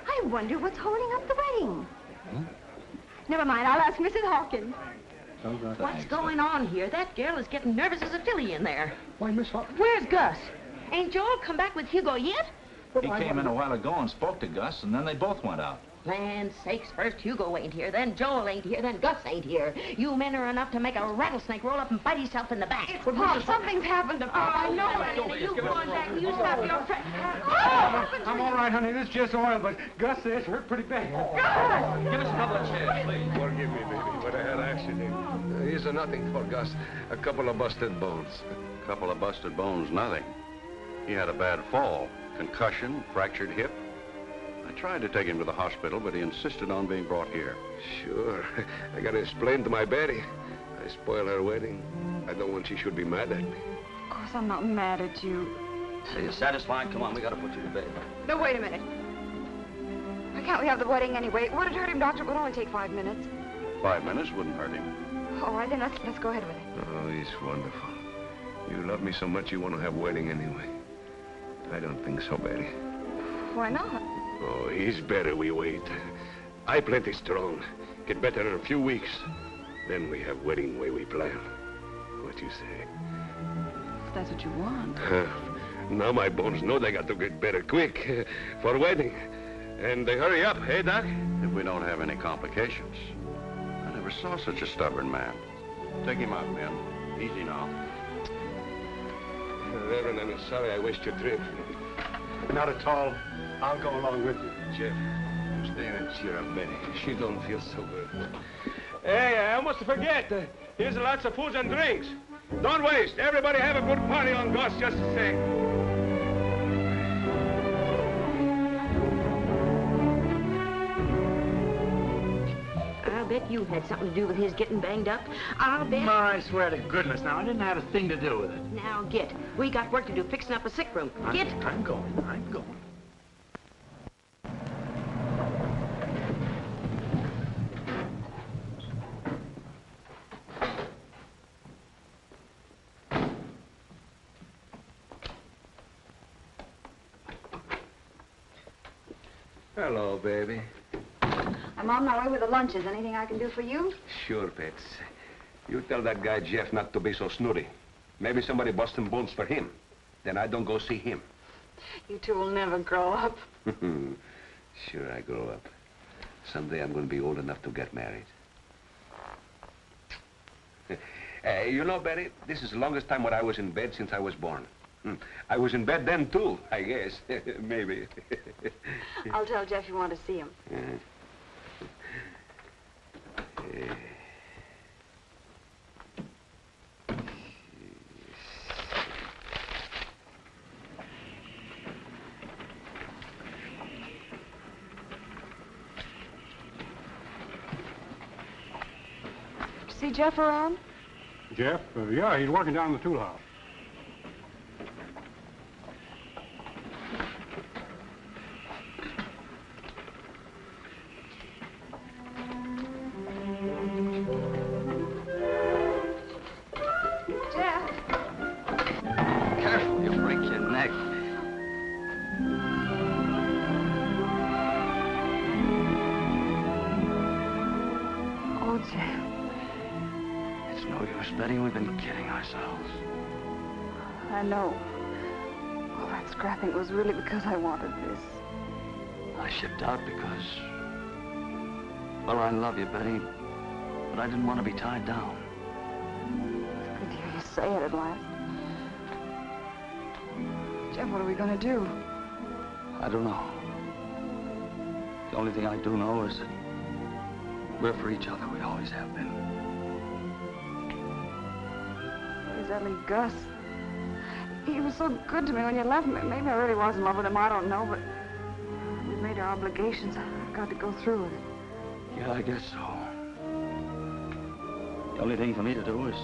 I wonder what's holding up the wedding. Hmm? Never mind, I'll ask Missus Hawkins. What's going on here? That girl is getting nervous as a filly in there. Why, Miss Hawkins? Where's Gus? Ain't Joel come back with Hugo yet? He came in a while ago and spoke to Gus, and then they both went out. Land sakes, first Hugo ain't here, then Joel ain't here, then Gus ain't here. You men are enough to make a rattlesnake roll up and bite himself in the back. It's Pop. Something's happened to Pop. Oh, I know, Annie. You go on back and you stop your friend. Oh! I'm all right, honey. This is just oil, but Gus says hurt pretty bad. Gus! Give us another chance, please. Forgive me, baby, but I had an accident. Here's a nothing for Gus. A couple of busted bones. A couple of busted bones, nothing. He had a bad fall. Concussion, fractured hip. I tried to take him to the hospital, but he insisted on being brought here. Sure. I gotta explain to my Betty. I spoiled her wedding. I don't want she should be mad at me. Of course I'm not mad at you. So you're satisfied? Come on, we gotta put you to bed. No, wait a minute. Why can't we have the wedding anyway? Would it hurt him, Doctor? It would only take five minutes. Five minutes wouldn't hurt him. All right, then let's, let's go ahead with it. Oh, he's wonderful. You love me so much you want to have a wedding anyway. I don't think so, Betty. Why not? Oh, he's better we wait. I plenty strong. Get better in a few weeks. Then we have wedding way we plan. What you say? If that's what you want. Uh, now my bones know they got to get better quick uh, for wedding. And they hurry up, hey, Doc? If we don't have any complications. I never saw such a stubborn man. Take him out, men. Easy now. Reverend, I'm sorry I wasted your trip. Not at all. I'll go along with you. Jeff, you stay and cheer up Betty. She don't feel so good. Hey, I almost forget. Uh, here's lots of food and drinks. Don't waste. Everybody have a good party on Gus just the same. I'll bet you had something to do with his getting banged up. I'll bet... Ma, I swear to goodness, now, I didn't have a thing to do with it. Now, get. We got work to do fixing up a sick room. I'm, get. I'm going. I'm going. Hello, baby. I'm on my way with the lunches. Anything I can do for you? Sure, Pets. You tell that guy, Jeff, not to be so snooty. Maybe somebody busts some bones for him. Then I don't go see him. You two will never grow up. Sure, I grow up. Someday I'm going to be old enough to get married. uh, you know, Betty, this is the longest time when I was in bed since I was born. I was in bed then, too, I guess. Maybe. I'll tell Jeff you want to see him. Uh, See Jeff around? Jeff? Uh, yeah, he's working down in the tool house. Really, because I wanted this. I shipped out because, well, I love you, Betty, but I didn't want to be tied down. It's good to hear you say it at last. Jeff, what are we going to do? I don't know. The only thing I do know is that we're for each other. We always have been. Does that mean Gus? He was so good to me when you left me. Maybe I really was in love with him, I don't know, but we made our obligations. I've got to go through with it. Yeah, I guess so. The only thing for me to do is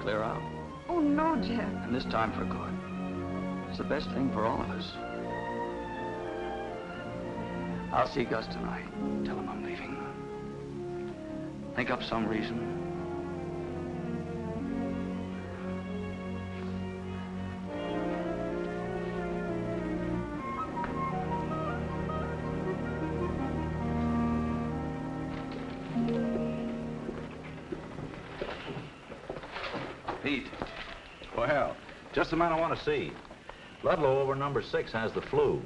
clear out. Oh, no, Jeff. And this time for good. It's the best thing for all of us. I'll see Gus tonight. Tell him I'm leaving. Think up some reason. Just the man I want to see. Ludlow over number six has the flu.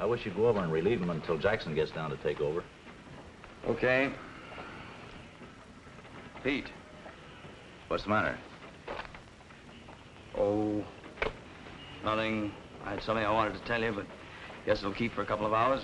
I wish you'd go over and relieve him until Jackson gets down to take over. Okay. Pete. What's the matter? Oh, nothing. I had something I wanted to tell you, but guess it'll keep for a couple of hours.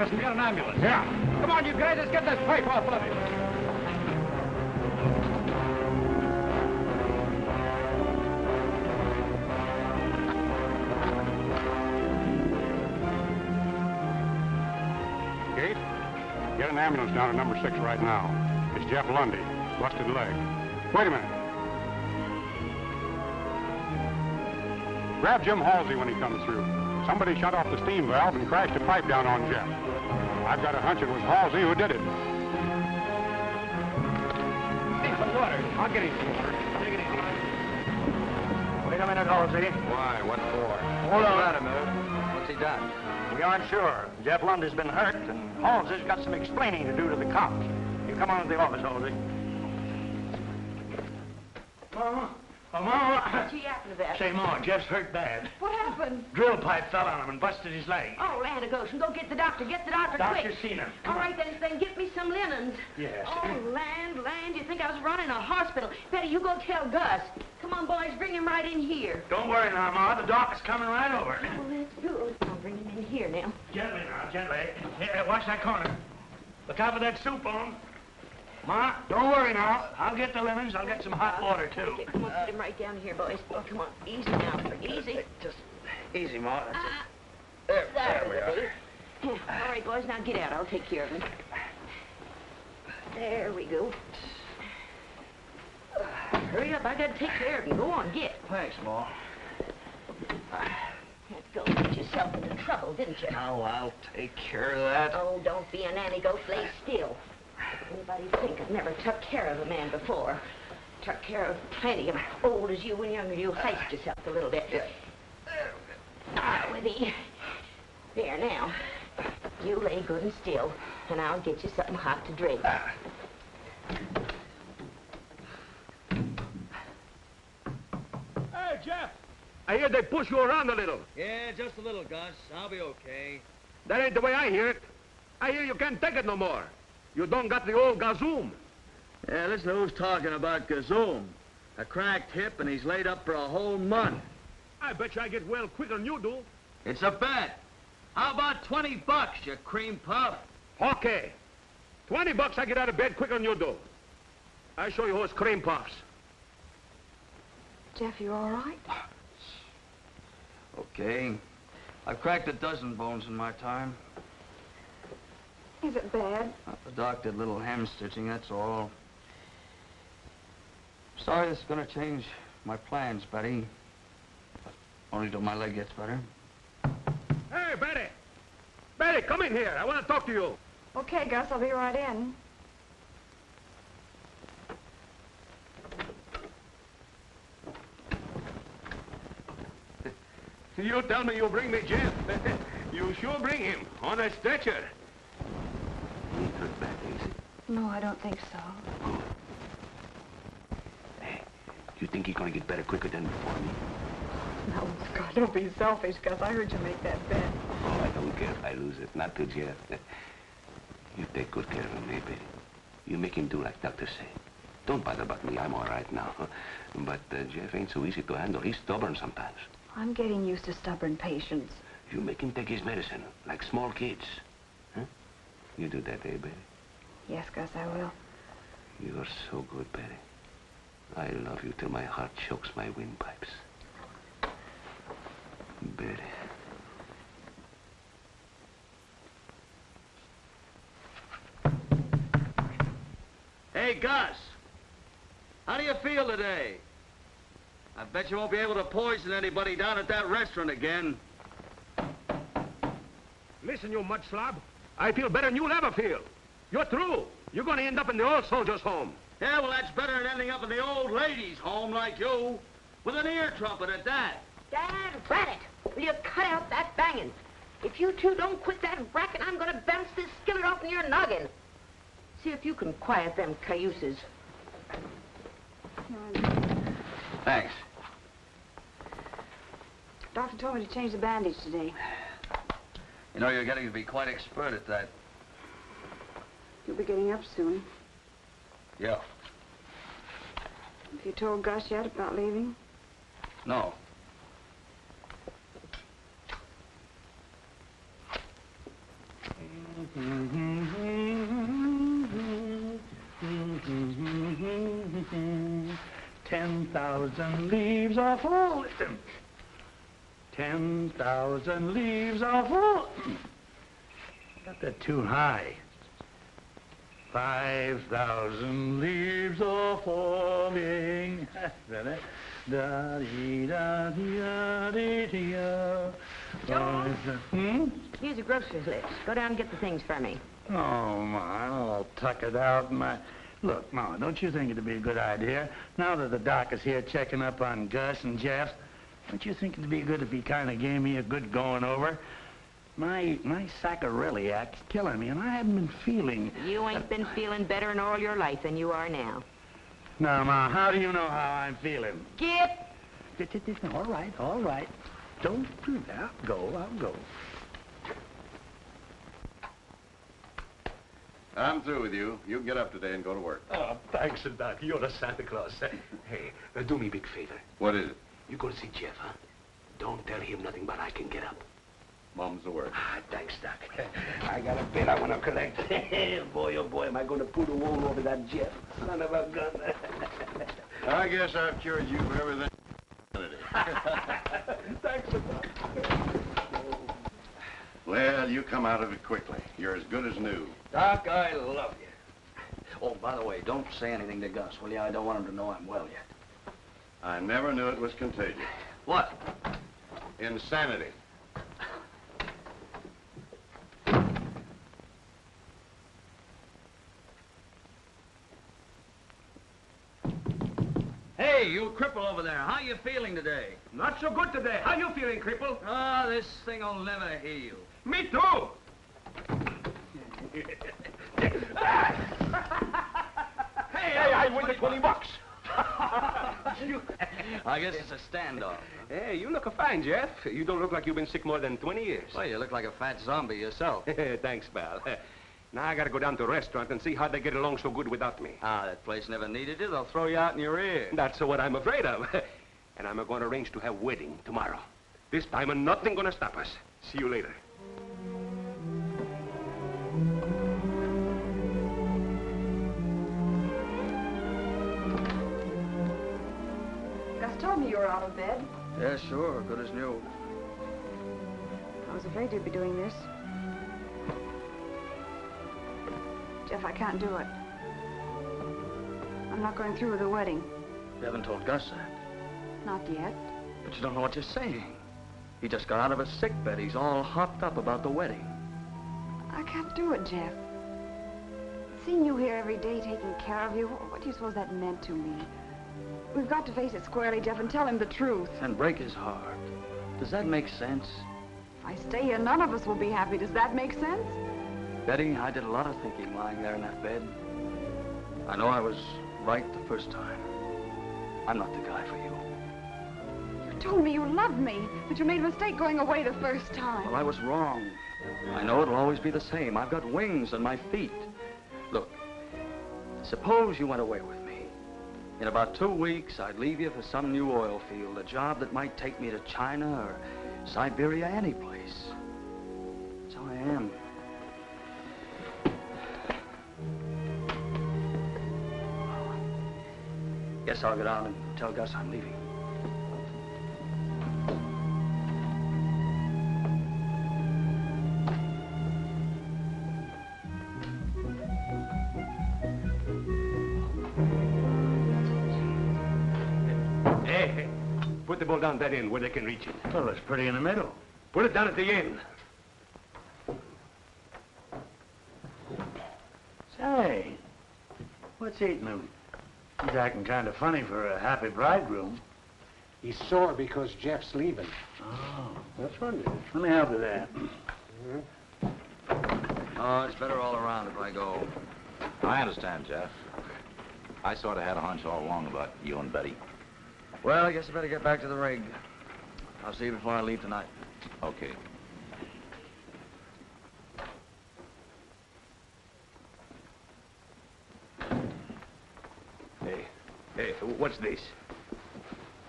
And get an ambulance. Yeah. Come on, you guys, let's get this pipe off of him. Kate, get an ambulance down to number six right now. It's Jeff Lundy, busted leg. Wait a minute. Grab Jim Halsey when he comes through. Somebody shut off the steam valve and crashed a pipe down on Jim. I've got a hunch it was Halsey who did it. Hey, some water. I'll get him some water. Take it easy. Wait a minute, Halsey. Why? What for? Hold on. What's a minute. What's he done? We aren't sure. Jeff Lundy's been hurt, and Halsey's got some explaining to do to the cops. You come on to the office, Halsey. Mama? Oh, Mama? What happened to that? Say, Mama, Jeff's hurt bad. What happened? Drill pipe fell on him and busted his leg. Oh, land of Goshen, go get the doctor. Get the doctor, doctor quick. Doctor's seen him. Come All right, then, then get me some linens. Yes. Oh, land, land, you think I was running a hospital. Betty, you go tell Gus. Come on, boys, bring him right in here. Don't worry now, Ma. The doc's coming right over. Well, let's do it. I'll bring him in here now. Gently now, gently. Here, watch that corner. Look out for that soup on. Ma, don't worry now. I'll get the lemons. I'll get some hot water, too. Okay, come on, put him right down here, boys. Oh, come on. Easy now. Easy. Just easy, Ma. Uh, there, there we are. Baby. All right, boys, now get out. I'll take care of him. There we go. Uh, hurry up. I got to take care of him. Go on, get. Thanks, Ma. Uh, Go get yourself into trouble, didn't you? Oh, I'll take care of that. Oh, don't be a nanny. Go play still. Anybody think I've never took care of a man before? Took care of plenty of them. Old as you and young as you, heist yourself a little bit. Yeah. Ah, with thee. There, now. You lay good and still, and I'll get you something hot to drink. Ah. Hey, Jeff! I hear they push you around a little. Yeah, just a little, Gus. I'll be okay. That ain't the way I hear it. I hear you can't take it no more. You don't got the old gazoom. Yeah, listen to who's talking about gazoom. A cracked hip and he's laid up for a whole month. I bet you I get well quicker than you do. It's a bet. How about twenty bucks, you cream puff? Okay. twenty bucks I get out of bed quicker than you do. I show you who's cream puffs. Jeff, you all right? Okay. I've cracked a dozen bones in my time. Is it bad? Well, the doc did a little hem stitching, that's all. Sorry this is going to change my plans, Betty. But only till my leg gets better. Hey, Betty! Betty, come in here. I want to talk to you. Okay, Gus, I'll be right in. You tell me you bring me Jim. You sure bring him on a stretcher. He took that easy. No, I don't think so. Good. Hey, you think he's going to get better quicker than before me? No, God, don't be selfish, Gus. I heard you make that bet. Oh, I don't care if I lose it. Not to Jeff. You take good care of him, eh, Betty? You make him do like Doctor say. Don't bother about me. I'm all right now. But uh, Jeff ain't so easy to handle. He's stubborn sometimes. I'm getting used to stubborn patients. You make him take his medicine, like small kids. Huh? You do that, eh, Betty? Yes, Gus, I will. You are so good, Betty. I love you till my heart chokes my windpipes. Betty. Hey, Gus. How do you feel today? I bet you won't be able to poison anybody down at that restaurant again. Listen, you mud slob. I feel better than you'll ever feel. You're through. You're going to end up in the old soldier's home. Yeah, well, that's better than ending up in the old lady's home like you. With an ear trumpet at that. Dad, rat it. Will you cut out that banging? If you two don't quit that racket, I'm going to bounce this skillet off in your noggin. See if you can quiet them cayuses. Thanks. Doctor told me to change the bandage today. You know, you're getting to be quite expert at that. You'll be getting up soon. Yeah. Have you told Gus yet about leaving? No. Ten thousand leaves are falling. Ten thousand leaves are falling. Got that too high. Five thousand leaves are falling. Da dee da dee da dee dee da. Hmm? Here's a grocer's list. Go down and get the things for me. Oh, Ma, I'll tuck it out, Ma. Look, Ma, don't you think it'd be a good idea, now that the doc is here checking up on Gus and Jeff, don't you think it'd be good if he kind of gave me a good going over? My, my sacroiliac's killing me, and I haven't been feeling... You ain't uh, been feeling better in all your life than you are now. Now, Ma, how do you know how I'm feeling? Get! All right, all right. Don't do that. I'll go, I'll go. I'm through with you. You get up today and go to work. Oh, thanks, Doc. You're a Santa Claus. Hey, uh, do me a big favor. What is it? You go to see Jeff, huh? Don't tell him nothing, but I can get up. Mom's the word. Ah, thanks, Doc. I got a bill I want to collect. Boy, oh boy, am I going to put a wool over that Jeff. Son of a gun. I guess I've cured you for everything. Thanks, Doc. Well, you come out of it quickly. You're as good as new. Doc, I love you. Oh, by the way, don't say anything to Gus, will you? I don't want him to know I'm well yet. I never knew it was contagious. What? Insanity. Hey, you cripple over there. How you feeling today? Not so good today. How you feeling, cripple? Ah, oh, this thing'll never heal you. Me too! Hey, hey, I win the twenty bucks. I guess it's a standoff. Huh? Hey, you look fine, Jeff. You don't look like you've been sick more than twenty years. Well, you look like a fat zombie yourself. Thanks, pal. Now I gotta go down to a restaurant and see how they get along so good without me. Ah, that place never needed you. They'll throw you out in your ear. That's what I'm afraid of. And I'm going to arrange to have wedding tomorrow. This time, and nothing gonna stop us. See you later. You told me you were out of bed. Yeah, sure. Good as new. I was afraid you'd be doing this. Jeff, I can't do it. I'm not going through with the wedding. You haven't told Gus that? Not yet. But you don't know what you're saying. He just got out of a sick bed. He's all hopped up about the wedding. I can't do it, Jeff. Seeing you here every day taking care of you, what do you suppose that meant to me? We've got to face it squarely, Jeff, and tell him the truth. And break his heart. Does that make sense? If I stay here, none of us will be happy. Does that make sense? Betty, I did a lot of thinking lying there in that bed. I know I was right the first time. I'm not the guy for you. You told me you loved me, but you made a mistake going away the first time. Well, I was wrong. I know it'll always be the same. I've got wings on my feet. Look, suppose you went away with me. In about two weeks, I'd leave you for some new oil field, a job that might take me to China or Siberia, any place. That's how I am. Guess I'll get out and tell Gus I'm leaving. Down that end where they can reach it. Well, it's pretty in the middle. Put it down at the end. Say, what's eating him? He's acting kind of funny for a happy bridegroom. He's sore because Jeff's leaving. Oh, that's what it is. Let me help with that. Mm-hmm. Oh, it's better all around if I go. I understand, Jeff. I sort of had a hunch all along about you and Betty. Well, I guess I better get back to the rig. I'll see you before I leave tonight. Okay. Hey, hey, what's this?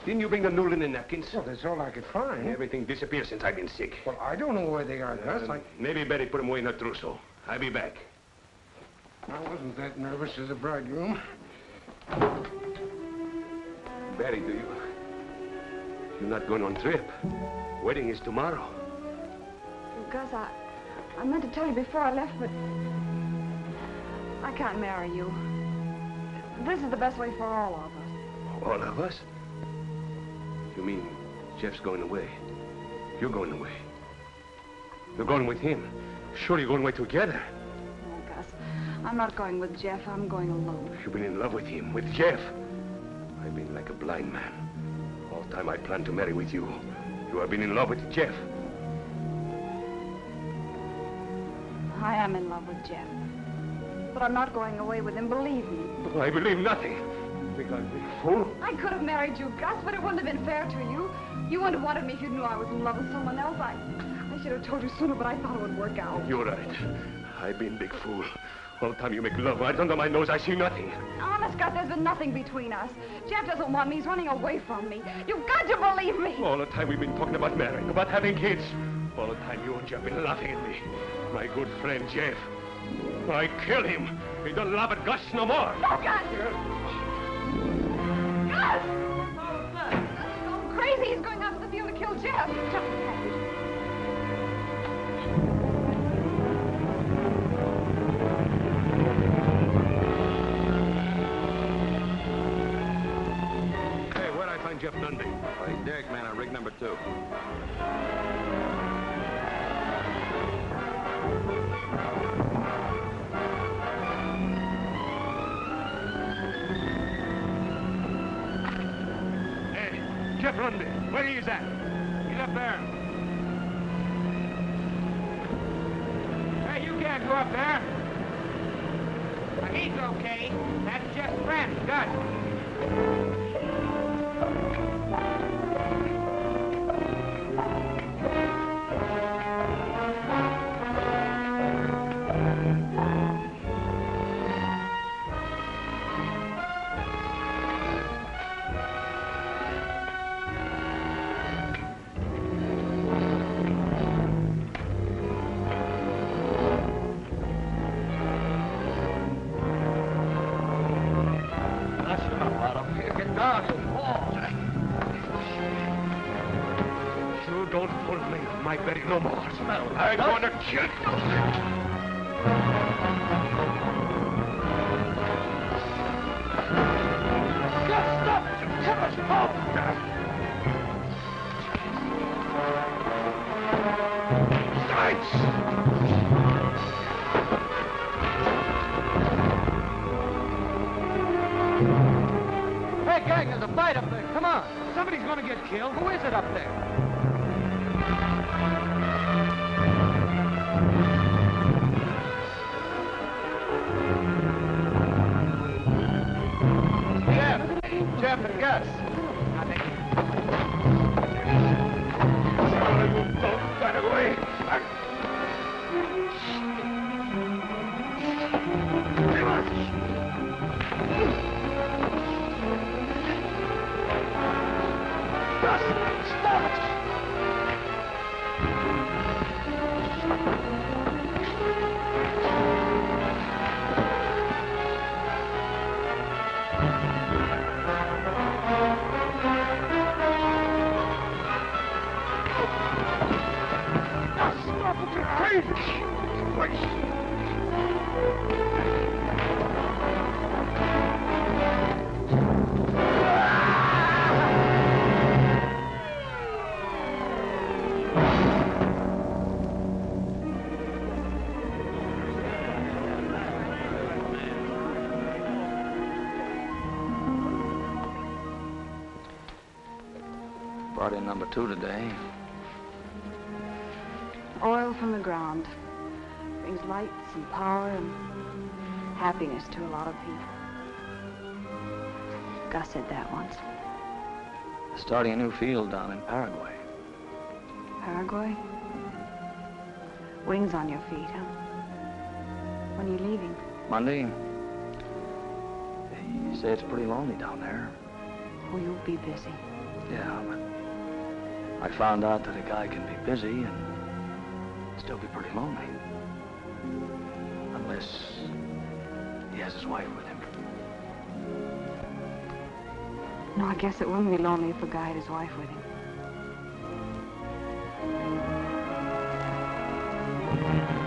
Didn't you bring the Newland and napkins? Well, that's all I could find. Everything disappeared since I've been sick. Well, I don't know where they are, Gus. Uh, I... Maybe Betty put them away in her trousseau. I'll be back. I wasn't that nervous as a bridegroom. Betty, do you? You're not going on trip. Wedding is tomorrow. Gus, I, I meant to tell you before I left, but I can't marry you. This is the best way for all of us. All of us? You mean Jeff's going away? You're going away. You're going with him. Sure, you're going away together. Oh, Gus, I'm not going with Jeff. I'm going alone. You've been in love with him, with Jeff. I've been like a blind man. All the time I planned to marry with you. You have been in love with Jeff. I am in love with Jeff. But I'm not going away with him, believe me. Well, I believe nothing. You think I'm a big fool? I could have married you, Gus, but it wouldn't have been fair to you. You wouldn't have wanted me if you knew I was in love with someone else. I, I should have told you sooner, but I thought it would work out. You're right. I've been a big fool. All the time you make love right under my nose, I see nothing. Honest, Gus, there's been nothing between us. Jeff doesn't want me. He's running away from me. You've got to believe me. All the time we've been talking about marrying, about having kids. All the time you and Jeff have been laughing at me. My good friend, Jeff. I killed him. He doesn't laugh at Gus no more. Oh, Gus! Gus! Oh, Gus. Oh, crazy. He's going out to the field to kill Jeff. Hey, where'd I find Jeff Dundee? Oh, he's Derek, man, on rig number two. Jeff Lundy, where is that? He's up there. Hey, you can't go up there. Now, he's okay. That's Jeff's friend, Gus. I'm going to kill you. Just stop, you hellish monster! Hey, gang, there's a fight up there. Come on. Somebody's going to get killed. Who is it up there? Jeff and Gus. I think. Both got away. Gus, stop it! Brought in number two today. Oil from the ground. Brings lights and power and happiness to a lot of people. Gus said that once. They're starting a new field down in Paraguay. Paraguay? Wings on your feet, huh? When are you leaving? Monday. You say it's pretty lonely down there. Oh, you'll be busy. Yeah, but I found out that a guy can be busy and still be pretty lonely. Unless he has his wife with him. No, I guess it wouldn't be lonely if a guy had his wife with him. Mm-hmm.